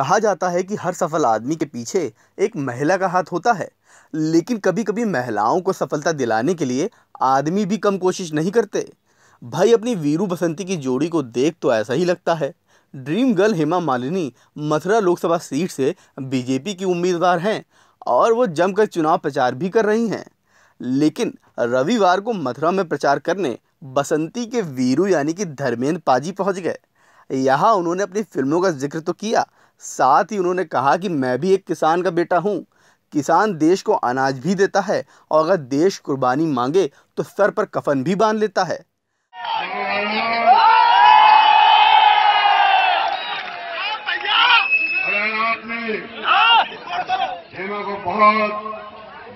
कहा जाता है कि हर सफल आदमी के पीछे एक महिला का हाथ होता है, लेकिन कभी कभी महिलाओं को सफलता दिलाने के लिए आदमी भी कम कोशिश नहीं करते। भाई अपनी वीरू बसंती की जोड़ी को देख तो ऐसा ही लगता है। Dream girl Hema Malini Mathura Lok Sabha seat से बीजेपी की उम्मीदवार हैं और वो जमकर चुनाव प्रचार भी कर रही हैं, लेकिन रविवार को मथुरा में प्रचार करने बसंती के वीरू यानी कि धर्मेंद्र पाजी पहुंच गए। यहाँ उन्होंने अपनी फिल्मों का जिक्र तो किया, साथ ही उन्होंने कहा कि मैं भी एक किसान का बेटा हूँ, किसान देश को अनाज भी देता है और अगर देश कुर्बानी मांगे तो सर पर कफन भी बांध लेता है। हेमा को बहुत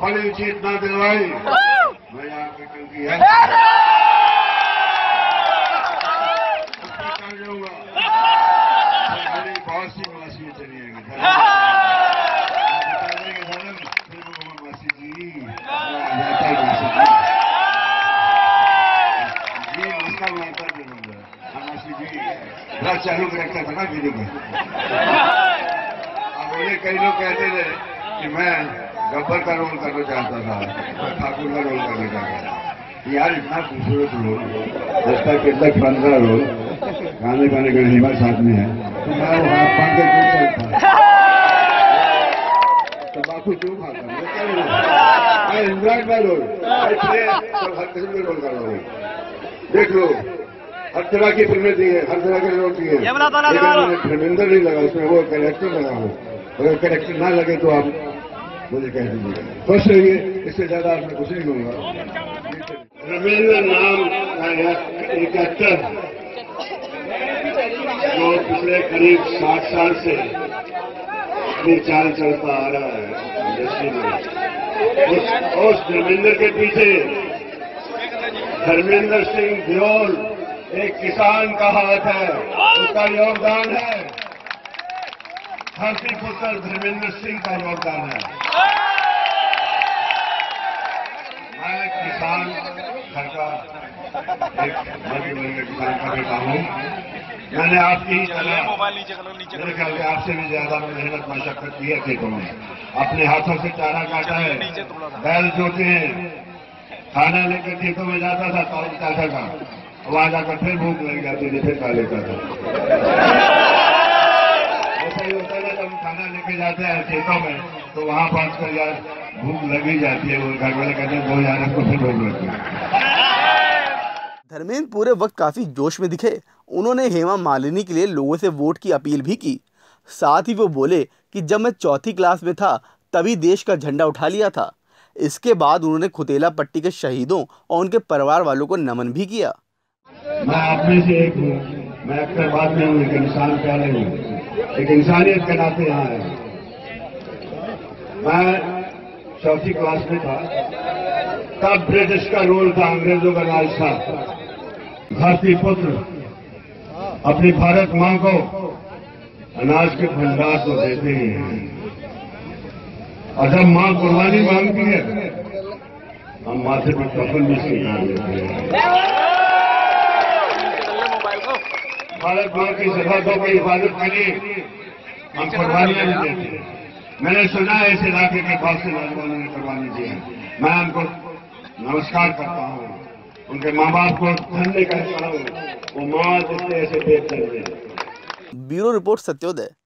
बड़ी जीत न दिलवाई, मैं आपकी गलती है। बहुत सी मासी चली आएंगी मासी जी, माता जी मासी जी रात चालू करता था ना वीडियो में। कई लोग कहते थे कि मैं गब्बर का रोल करना चाहता था, ठाकुर का रोल करना चाहता था। यार इतना खूबसूरत रोल, जैसा कितना फन का रोल, गाने गाने का हेमा साथ में है तो मैं वो हाथ पान के टूट सकता, तम्बाकू क्यों खाता मैं, इंद्राणी का रोल, इसलिए सब हर किस्म के रोल कर रहा हूँ। देख लो हर तरह की फिल्में दी है, हर तरह के रोल दी है, धर्मेंद्र नहीं लगा उसमें, वो कैरेक्टर लगा हो। अगर कनेक्शन ना लगे तो आप मुझे कह दीजिए, खुश रहिए, इससे ज्यादा आप मैं कुछ नहीं कहूँगा। धर्मेंद्र नाम का एक एक्टर जो पिछले करीब 60 साल से अपनी चाल चलता आ रहा है इंडस्ट्री में, उस धर्मेंद्र के पीछे धर्मेंद्र सिंह ध्योल एक किसान का हाथ है, उसका योगदान है, धरती पुत्र धर्मेंद्र सिंह का योगदान है। मैं किसान घर का एक मध्यवर्ग के किसान का बेटा हूँ। मैंने आपकी मेरे ख्याल से आपसे भी ज्यादा मेहनत मशक्कत की है खेतों में, अपने हाथों से चारा काटा है, बैल जोते हैं, खाना लेकर खेतों में जाता था, तौल काटा था, वहां जाकर फिर भूख लग जाती थी, फिर खा लेता था। होता है ना जब खाना लेके जाते हैं खेतों में तो वहाँ पहुँच कर यार भूख लगी जाती है, वो घर वाले कहते हैं 2000 को फिर भूख लगती है। धर्मेंद्र पूरे वक्त काफी जोश में दिखे। उन्होंने हेमा मालिनी के लिए लोगों से वोट की अपील भी की, साथ ही वो बोले कि जब मैं 4वीं क्लास में था तभी देश का झंडा उठा लिया था। इसके बाद उन्होंने खुतेला पट्टी के शहीदों और उनके परिवार वालों को नमन भी किया। मैं आप में से एक हूँ, मैं अक्सर बात में हूँ, लेकिन इंसान प्यारे हूँ, एक इंसानियत के नाते यहाँ आए। मैं 4वीं क्लास में था, तब ब्रिटिश का रोल था, अंग्रेजों का राज था। भारतीय पुत्र अपनी भारत मां को अनाज के भंडार तो देते ही हैं, और जब मां कुर्बानी मांगती है हम माथे पर कफन भी स्वीकार लेते हैं। भारत मां की सरहदों की हिफाजत के लिए हम कुर्बानियां भी देते हैं। मैंने सुना है इस इलाके के बहुत से नौजवानों ने कुर्बानी दी है, मैं उनको नमस्कार करता हूँ, उनके माँ बाप को धन्य कहता हूँ, वो माँ जिसने ऐसे पेट चलते हैं। Bureau report Satyoday.